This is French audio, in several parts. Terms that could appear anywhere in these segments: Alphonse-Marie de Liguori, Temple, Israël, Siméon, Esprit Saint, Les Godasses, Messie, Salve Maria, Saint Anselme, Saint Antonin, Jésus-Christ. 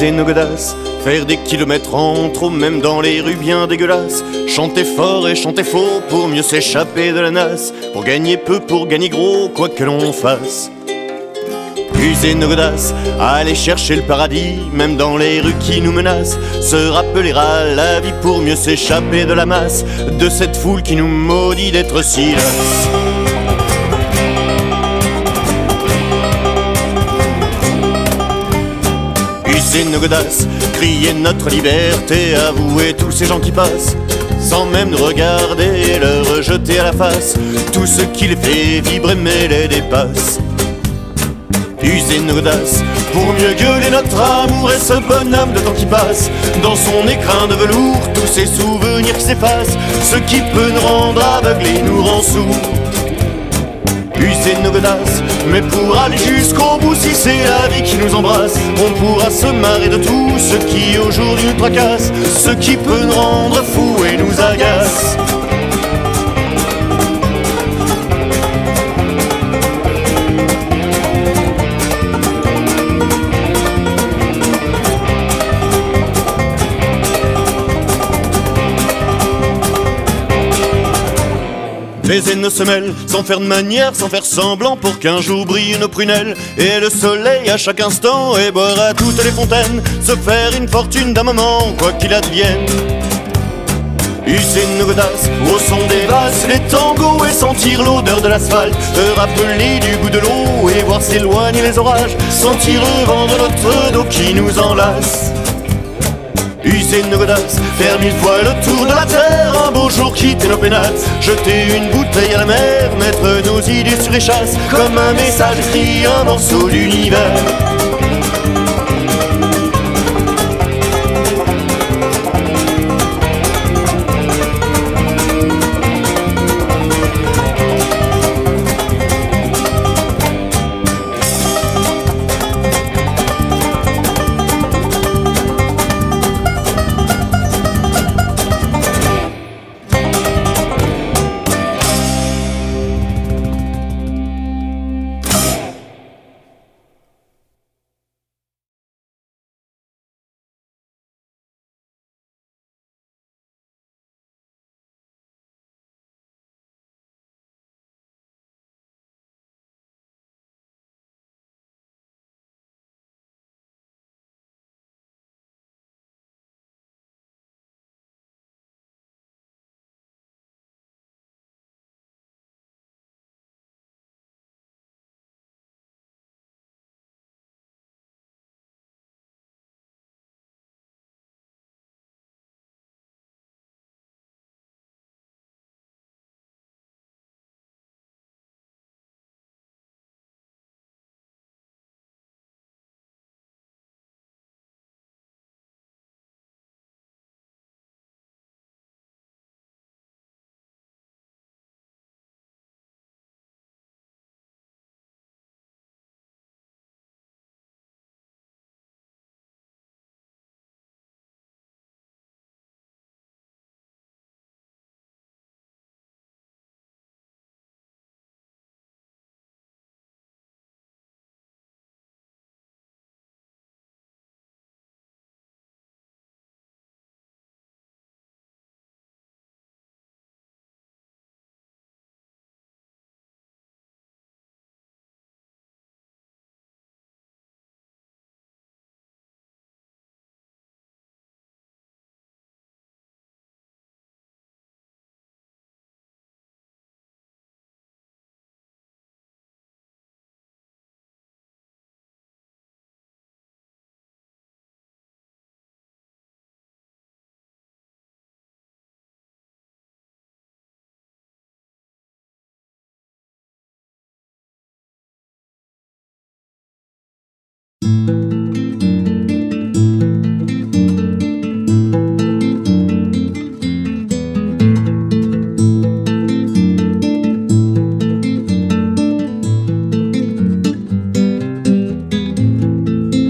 briser nos godasses, faire des kilomètres en trop, même dans les rues bien dégueulasses, chanter fort et chanter faux pour mieux s'échapper de la nasse, pour gagner peu, pour gagner gros, quoi que l'on fasse. User nos godasses, aller chercher le paradis, même dans les rues qui nous menacent, se rappeler à la vie pour mieux s'échapper de la masse, de cette foule qui nous maudit d'être si lasse. User nos godasses, crier notre liberté, avouer tous ces gens qui passent, sans même nous regarder et leur rejeter à la face, tout ce qui les fait vibrer mais les dépasse. User nos godasses pour mieux gueuler notre amour et ce bonhomme de temps qui passe, dans son écrin de velours, tous ces souvenirs qui s'effacent, ce qui peut nous rendre aveugles et nous rend sourds. User nos godasses, mais pour aller jusqu'au bout, si c'est la vie qui nous embrasse, on pourra se marrer de tout ce qui aujourd'hui nous tracasse, ce qui peut nous rendre fous et nous agace. Baiser nos semelles, sans faire de manière, sans faire semblant, pour qu'un jour brillent nos prunelles, et le soleil à chaque instant, et boire à toutes les fontaines, se faire une fortune d'un moment, quoi qu'il advienne. User nos godasses, au son des basses, les tangos, et sentir l'odeur de l'asphalte, se rappeler du goût de l'eau, et voir s'éloigner les orages, sentir le vent de notre dos qui nous enlace. User nos godasses, faire 1000 fois le tour de la terre, un beau jour quitter nos pénates, jeter une bouteille à la mer, mettre nos idées sur les chasses, comme un message écrit, un morceau d'univers.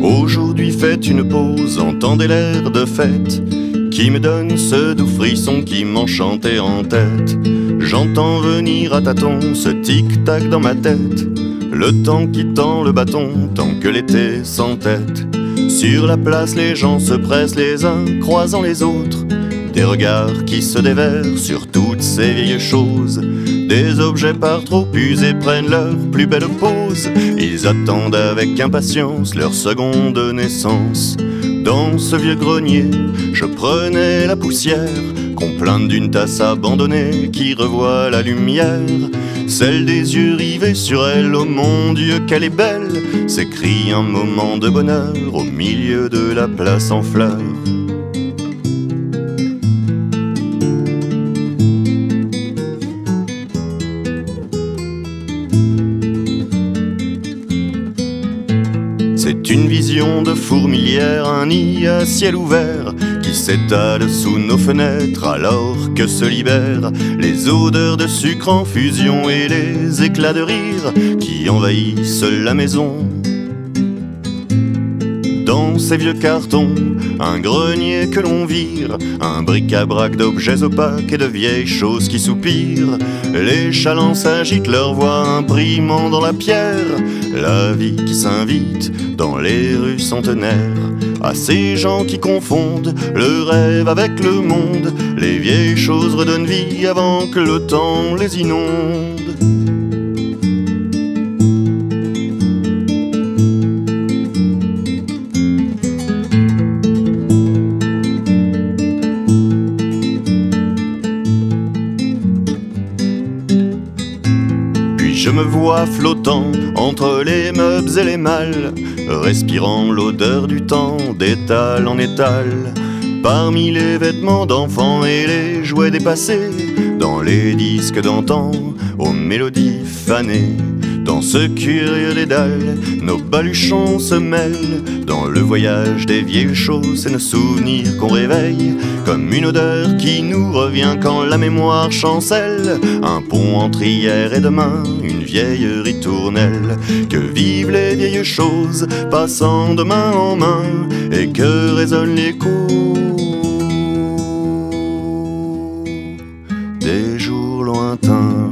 Aujourd'hui faites une pause, entendez l'air de fête qui me donne ce doux frisson qui m'enchantait en tête. J'entends venir à tâtons ce tic-tac dans ma tête, le temps qui tend le bâton tant que l'été s'entête. Sur la place, les gens se pressent les uns, croisant les autres. Des regards qui se déverrent sur toutes ces vieilles choses. Des objets par trop usés prennent leur plus belle pose. Ils attendent avec impatience leur seconde naissance. Dans ce vieux grenier, je prenais la poussière, complainte d'une tasse abandonnée qui revoit la lumière. Celle des yeux rivés sur elle, oh mon Dieu qu'elle est belle, s'écrie un moment de bonheur au milieu de la place en fleurs. C'est une vision de fourmilière, un nid à ciel ouvert qui s'étale sous nos fenêtres alors que se libèrent les odeurs de sucre en fusion et les éclats de rire qui envahissent la maison. Dans ces vieux cartons, un grenier que l'on vire, un bric-à-brac d'objets opaques et de vieilles choses qui soupirent. Les chalands s'agitent, leur voix imprimant dans la pierre la vie qui s'invite dans les rues centenaires. À ces gens qui confondent le rêve avec le monde, les vieilles choses redonnent vie avant que le temps les inonde. Je me vois flottant entre les meubles et les malles, respirant l'odeur du temps d'étal en étal, parmi les vêtements d'enfants et les jouets dépassés, dans les disques d'antan aux mélodies fanées. Dans ce curieux dédale, nos baluchons se mêlent, dans le voyage des vieilles choses et nos souvenirs qu'on réveille, comme une odeur qui nous revient quand la mémoire chancelle, un pont entre hier et demain, une vieille ritournelle. Que vivent les vieilles choses, passant de main en main, et que résonnent les coups des jours lointains.